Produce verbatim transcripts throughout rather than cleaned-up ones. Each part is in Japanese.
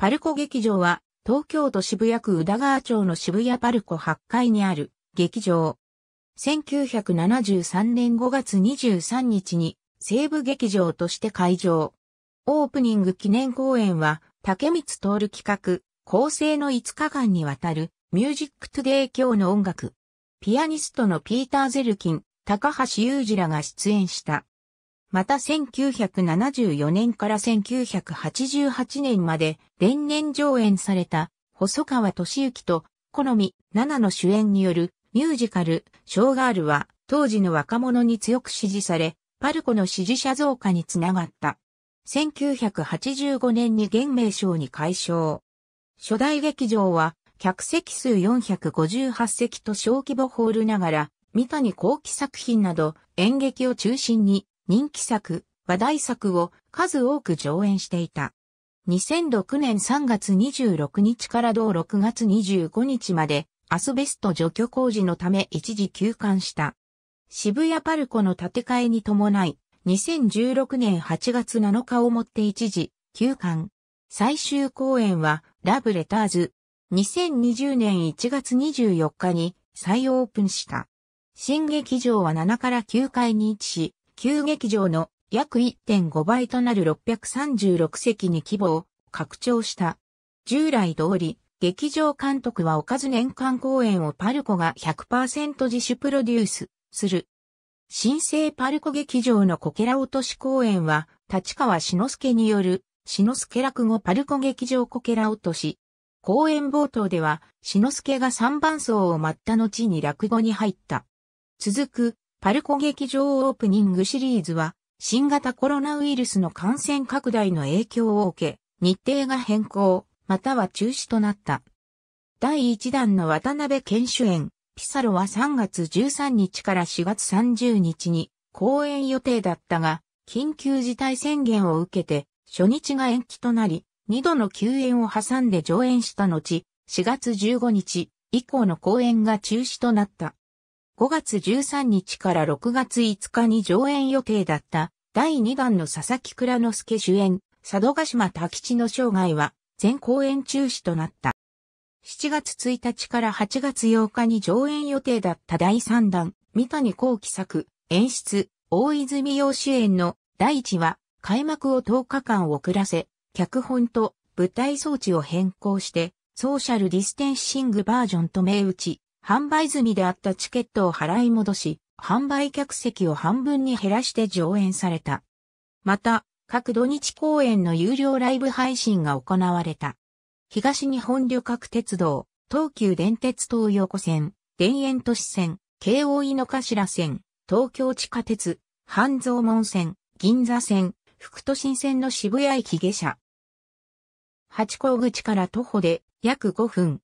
パルコ劇場は、東京都渋谷区宇田川町の渋谷パルコはちかいにある劇場。せんきゅうひゃくななじゅうさんねんごがつにじゅうさんにちに西武劇場として開場。オープニング記念公演は、竹光徹企画、構成のいつかかんにわたる、MUSIC TODAY今日の音楽。ピアニストのピーター・ゼルキン、高橋裕二らが出演した。またせんきゅうひゃくななじゅうよねんからせんきゅうひゃくはちじゅうはちねんまで連年上演された細川俊之と好み奈々の主演によるミュージカル『ショーガール』は当時の若者に強く支持され、パルコの支持者増加につながった。せんきゅうひゃくはちじゅうごねんに現名称に改称。初代劇場は客席数よんひゃくごじゅうはちせきと小規模ホールながら、三谷幸喜作品など演劇を中心に人気作、話題作を数多く上演していた。にせんろくねんさんがつにじゅうろくにちから同ろくがつにじゅうごにちまでアスベスト除去工事のため一時休館した。渋谷パルコの建て替えに伴い、にせんじゅうろくねんはちがつなのかをもって一時休館。最終公演はラブレターズ。にせんにじゅうねんいちがつにじゅうよっかに再オープンした。新劇場はななからきゅうかいに位置し、旧劇場の約 いってんごばいとなるろっぴゃくさんじゅうろくせきに規模を拡張した。従来通り、劇場監督はおかず年間公演をパルコが ひゃくパーセント 自主プロデュースする。新生パルコ劇場のこけら落とし公演は、立川志の輔による、志の輔落語パルコ劇場こけら落とし。公演冒頭では、志の輔がさんばんそうを舞った後に落語に入った。続く、パルコ劇場オープニングシリーズは、新型コロナウイルスの感染拡大の影響を受け、日程が変更、または中止となった。だいいちだんの渡辺謙主演、ピサロはさんがつじゅうさんにちからしがつさんじゅうにちに公演予定だったが、緊急事態宣言を受けて、初日が延期となり、にどの休演を挟んで上演した後、しがつじゅうごにち以降の公演が中止となった。ごがつじゅうさんにちからろくがついつかに上演予定だっただいにだんの佐々木蔵之介主演佐渡島太吉の生涯は全公演中止となった。しちがつついたちからはちがつようかに上演予定だっただいさんだん三谷幸喜作演出大泉洋主演のだいいちわ開幕をとおかかん遅らせ脚本と舞台装置を変更してソーシャルディステンシングバージョンと銘打ち販売済みであったチケットを払い戻し、販売客席を半分に減らして上演された。また、各土日公演の有料ライブ配信が行われた。東日本旅客鉄道、東急電鉄東横線、田園都市線、京王井の頭線、東京地下鉄、半蔵門線、銀座線、副都心線の渋谷駅下車。八甲口から徒歩で約ごふん。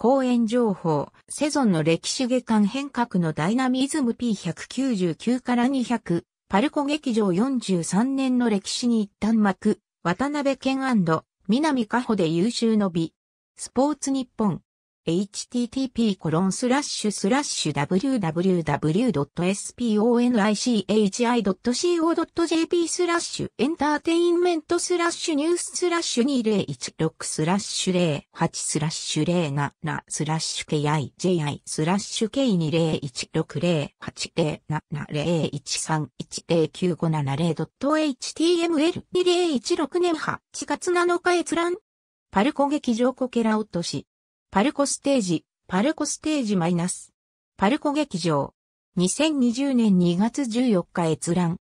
公演情報、セゾンの歴史下巻変革のダイナミズム ピーひゃくきゅうじゅうきゅう からにひゃく、パルコ劇場よんじゅうさんねんの歴史に一旦幕、渡辺謙&南果歩で優秀の美。スポーツ日本。エイチティーティーピーコロンスラッシュスラッシュダブリュダブリュダブリュドットエスピーオーエヌアイシーエイチアイドットシーオードットジェーピースラッシュエンターテインメントスラッシュニューススラッシュエイチアイスラッシュケイジェーアイスラッシュケイにゼロいちろくスラッシュゼロはちスラッシュケイにゼロいちろくゼロはちゼロななスラッシュケイにゼロいちろくゼロはちゼロななゼロいちさんいちゼロきゅうごななゼロドットエイチティーエムエルにゼロいちろくゼロはち はちがつなのか閲覧。パルコ劇場こけら落とし。パルコ劇場。にせんにじゅうねんにがつじゅうよっか閲覧。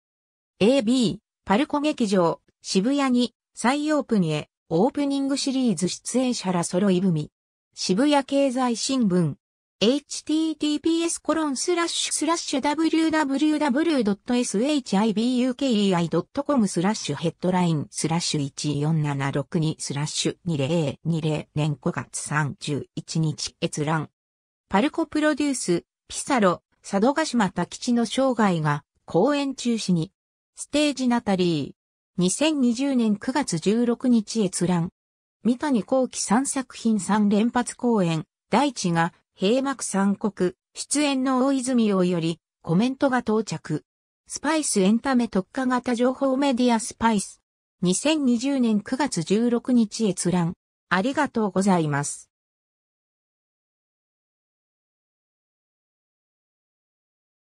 エービー、パルコ劇場、渋谷に、再オープンへ、オープニングシリーズ出演者ら揃い踏み。渋谷経済新聞。エイチティーティーピーエスコロンスラッシュスラッシュダブリュダブリュダブリュドットエスエイチアイビーユーケーイーアイドットコムスラッシュヘッドラインスラッシュいちよんななろくにスラッシュにせろぜろぜろごがつさんじゅういちにち閲覧。パルコプロデュース、ピサロ、佐渡島太吉の生涯が公演中止に。ステージナタリー。にせんにじゅうねんくがつじゅうろくにち閲覧。三谷幸喜さんさくひんさんれんぱつ公演、だいいちが閉幕三国、出演の大泉洋よりコメントが到着。スパイスエンタメ特化型情報メディアスパイス。にせんにじゅうねんくがつじゅうろくにち閲覧。ありがとうございます。